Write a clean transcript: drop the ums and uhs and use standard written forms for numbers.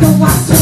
Don't watch.